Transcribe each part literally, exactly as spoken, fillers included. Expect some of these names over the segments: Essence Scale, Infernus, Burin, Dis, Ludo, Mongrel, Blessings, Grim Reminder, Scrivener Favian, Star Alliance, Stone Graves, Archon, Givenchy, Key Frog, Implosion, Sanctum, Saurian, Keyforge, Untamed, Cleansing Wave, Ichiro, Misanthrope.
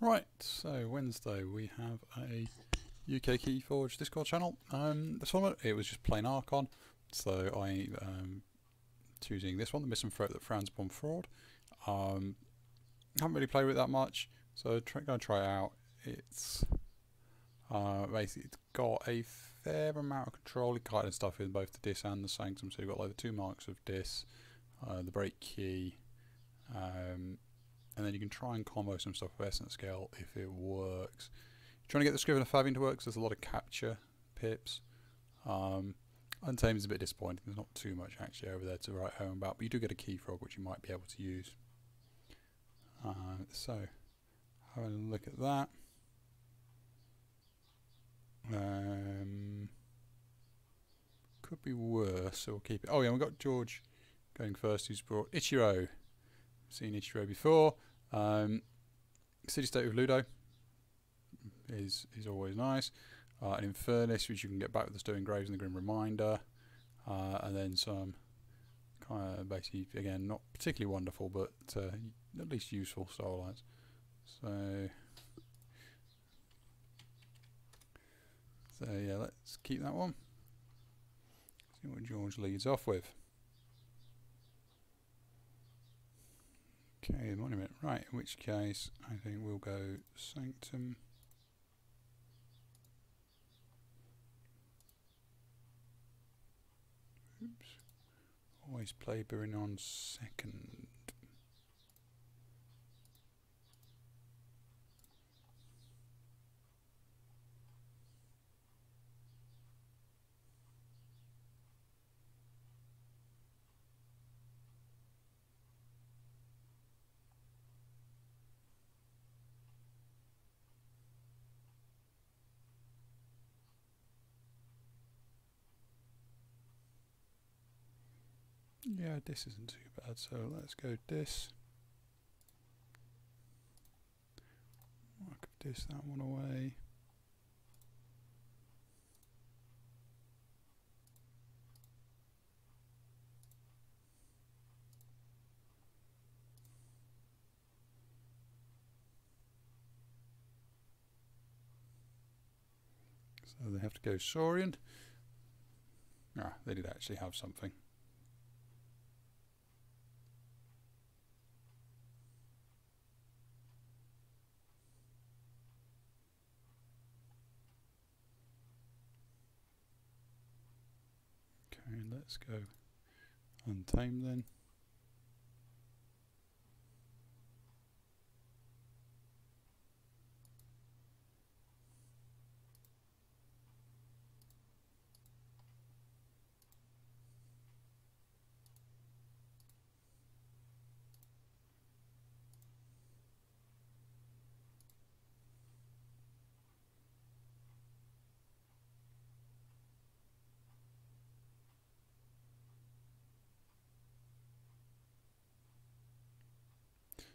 Right, so Wednesday we have a U K Keyforge Discord channel. Um, this one, it was just plain Archon, so I um choosing this one, the Misanthrope that frowns upon fraud. Um, haven't really played with it that much, so try, gonna try it out. It's uh, basically it's got a fair amount of control. It kited stuff in both the Dis and the Sanctum, so you've got like the two marks of Dis, uh, the break key, um, and then you can try and combo some stuff with Essence Scale if it works. You're trying to get the Scrivener Favian to work, so there's a lot of capture pips. Um, Untamed is a bit disappointing, there's not too much actually over there to write home about, but you do get a Key Frog which you might be able to use. Uh, so, having a look at that. Um, could be worse, so we'll keep it. Oh yeah, we've got George going first, who's brought Ichiro. Seen Ichiro before. Um, City State with Ludo is is always nice. Uh, an Infernus, which you can get back with the Stone Graves and the Grim Reminder. Uh, and then some kind of basically, again, not particularly wonderful, but uh, at least useful Star Alliance. So, so yeah, let's keep that one. See what George leads off with. Okay, monument. Right, in which case, I think we'll go Sanctum. Oops. Always play Burin on second. Yeah, this isn't too bad, so let's go Dis. I could Dis that one away. So they have to go Saurian. Ah, they did actually have something. Let's go Untamed then.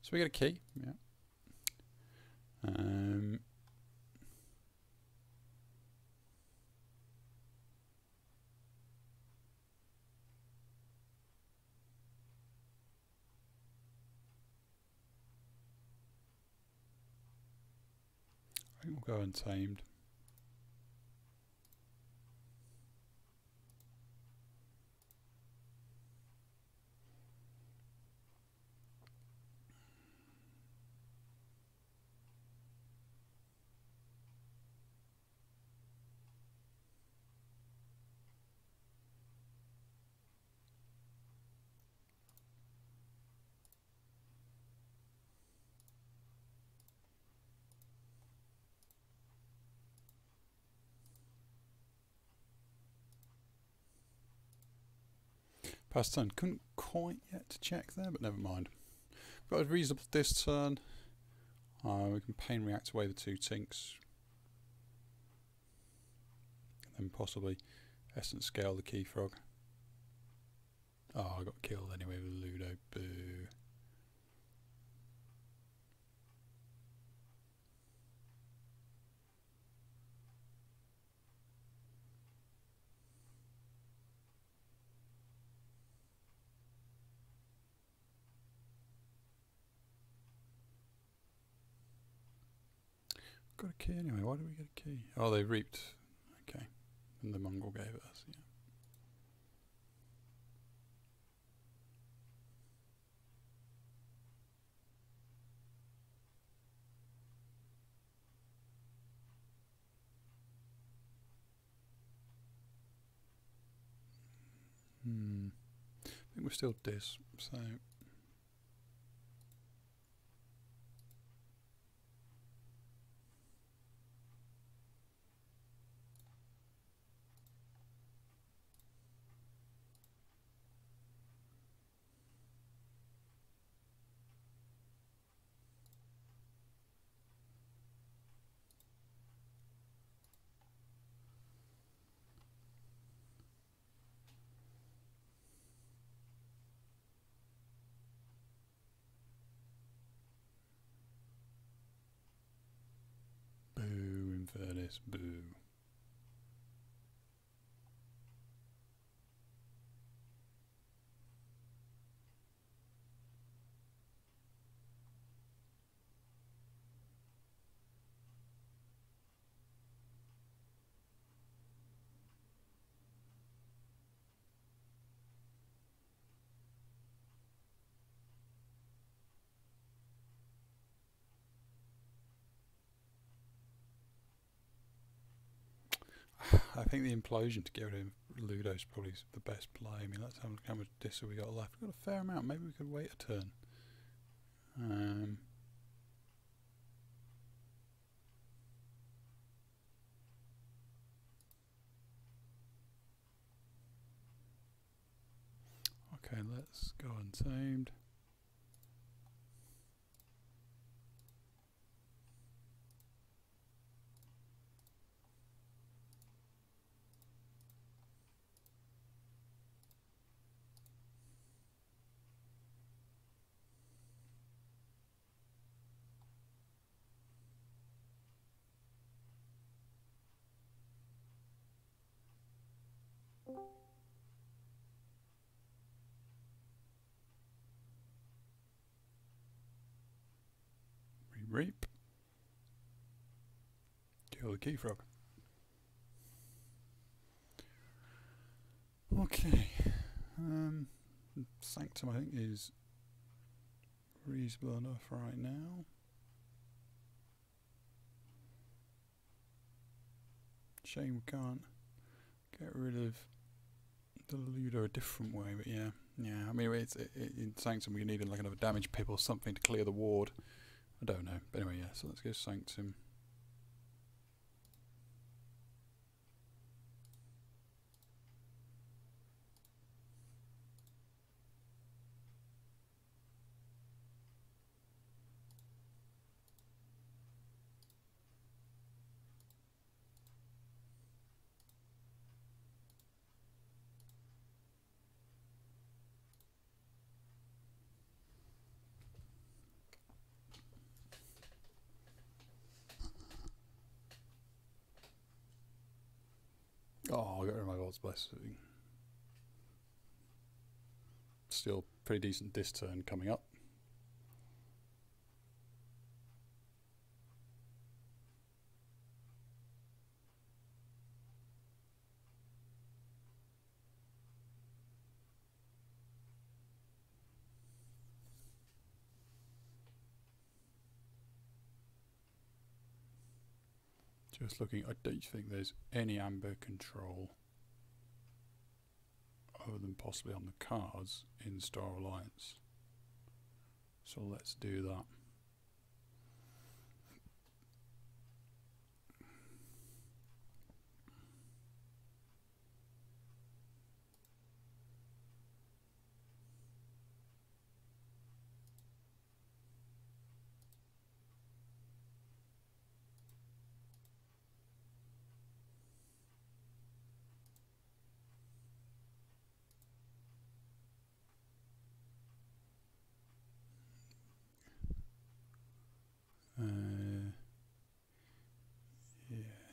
So we get a key, yeah. Um, I think we'll go Untamed. Past turn, couldn't quite yet to check there, but never mind. Got a reasonable Dis turn. Uh, we can pain react away the two tinks. And then possibly Essence Scale the Key Frog. Oh, I got killed anyway with Ludo. Boo. got a key anyway. Why do we get a key? Oh, they reaped. Okay. And the Mongrel gave it us, yeah. Hmm. I think we're still Dis, so... Infernus, boo. I think the Implosion to get rid of Ludo is probably the best play. I mean, let's have a look how much Dis we got left. We've got a fair amount. Maybe we could wait a turn. Um, okay, let's go Untamed. Reap. Kill the Key Frog. Okay. Um, Sanctum, I think, is reasonable enough right now. Shame we can't get rid of the Ludo a different way, but yeah. Yeah, I mean, it's, it, it, in Sanctum we needed like another damage pip or something to clear the ward. I don't know, but anyway, yeah, so let's go Sanctum. Oh, I got rid of my God's Blessing. Still pretty decent Dis turn coming up. Just looking, I don't think there's any amber control other than possibly on the cards in Star Alliance. So let's do that.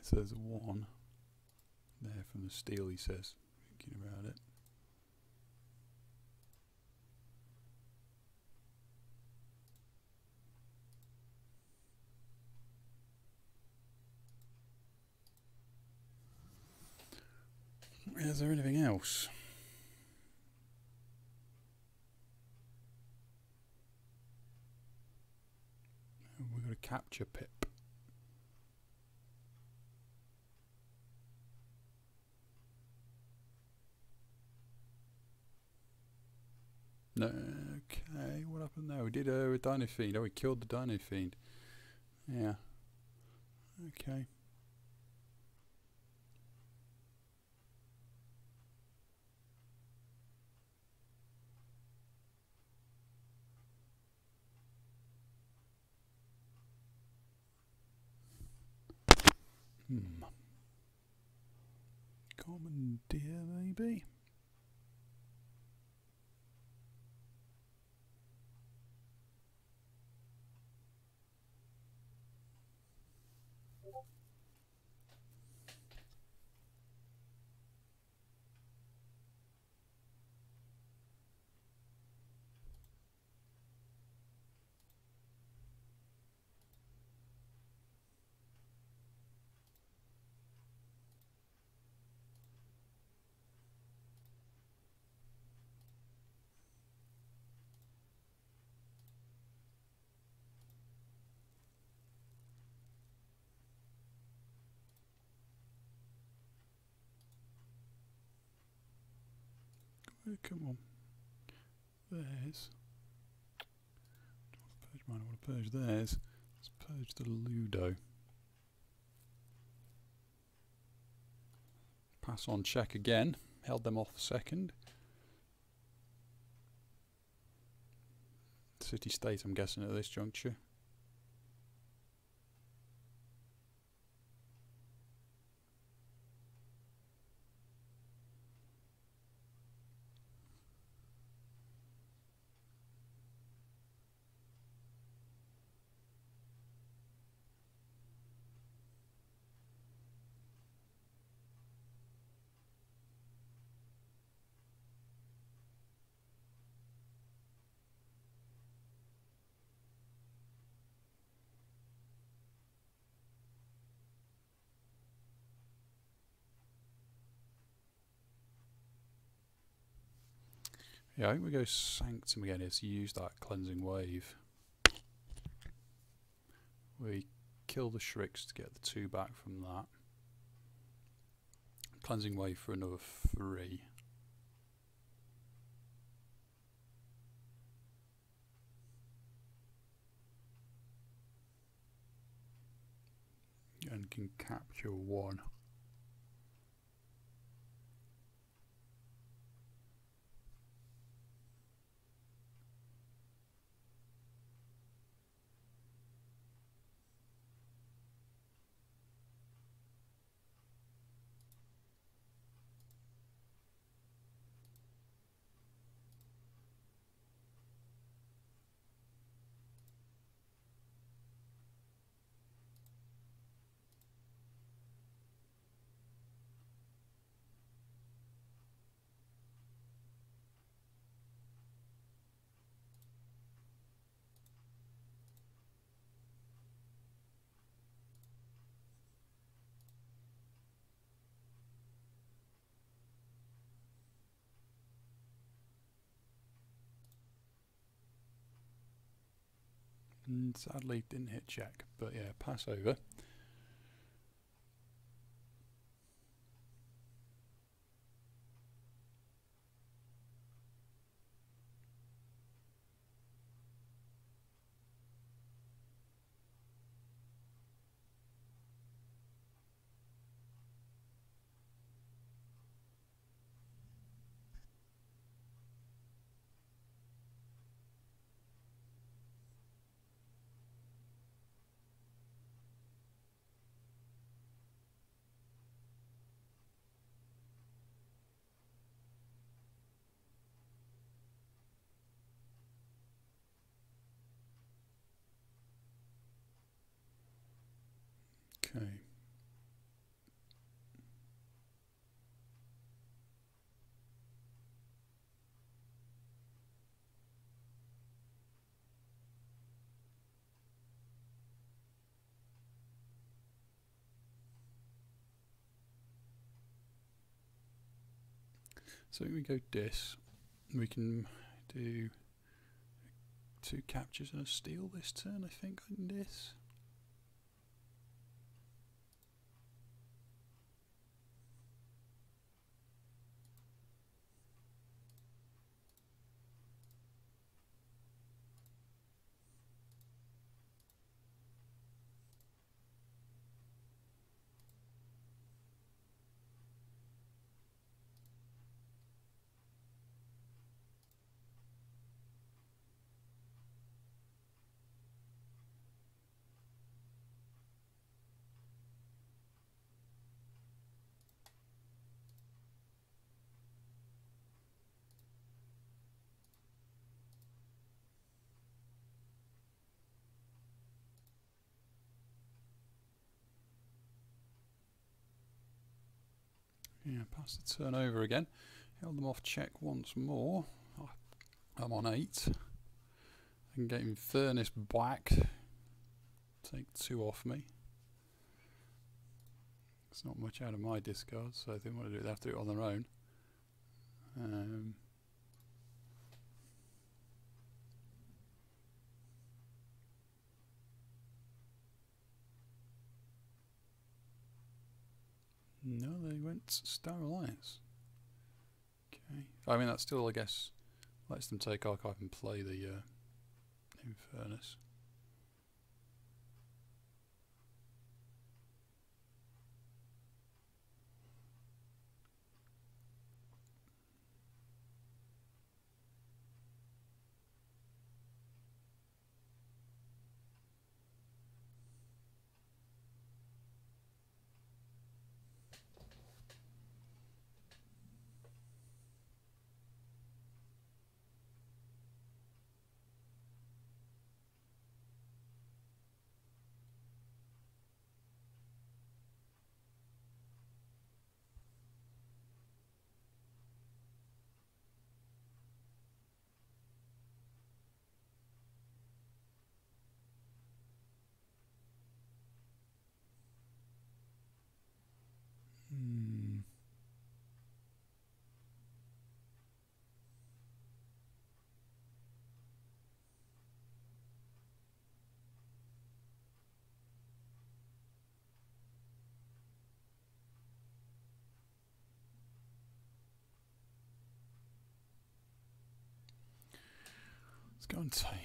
So there's one there from the steel, he says, thinking about it. Is there anything else? We're going to capture Pip. No, okay, what happened there? We did uh, a Dino Fiend. Oh, we killed the Dino Fiend. Yeah. Okay. Hmm. Commandeer, maybe? Come on. There's. I want to purge mine, I want to purge theirs. Let's purge the Ludo. Pass on check again. Held them off second. City State, I'm guessing, at this juncture. Yeah, I think we go Sanctum again here, so use that Cleansing Wave. We kill the Shrieks to get the two back from that. Cleansing Wave for another three. And can capture one. And sadly didn't hit check, but yeah, pass over. Okay. So we go Dis. We can do two captures and a steal this turn, I think, on Dis. Yeah, pass the turn over again. Held them off check once more. Oh, I'm on eight. I can get Infernus Black. Take two off me. It's not much out of my discard, so if they want to do it, they have to do it on their own. Um, No, they went Star Alliance. Okay. I mean, that still, I guess, lets them take Archive and play the uh, Infernus. Let's go Untamed.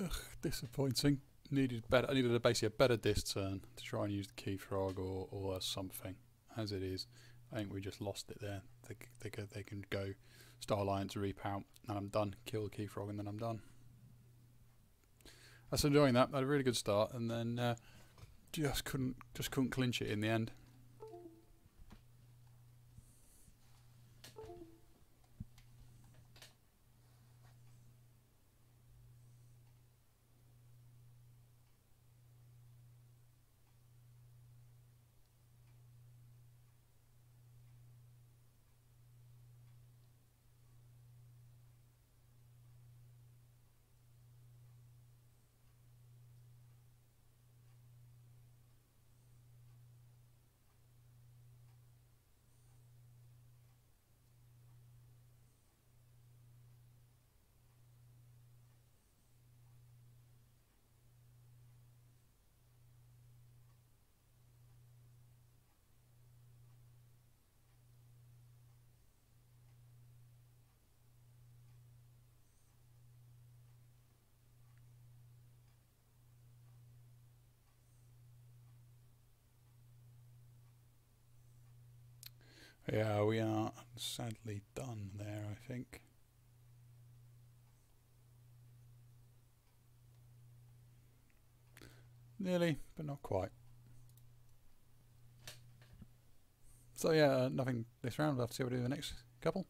Ugh, disappointing. Needed better. I needed a, basically a better Dis turn to try and use the Key Frog or, or something. As it is, I think we just lost it there. They, they, they can go Star Alliance, reap out, and I'm done. Kill the Key Frog, and then I'm done. That's enjoying that. I had a really good start, and then uh, just couldn't just couldn't clinch it in the end. Yeah, we are sadly done there, I think. Nearly, but not quite. So yeah, uh, nothing this round. We'll have to see what we do in the next couple.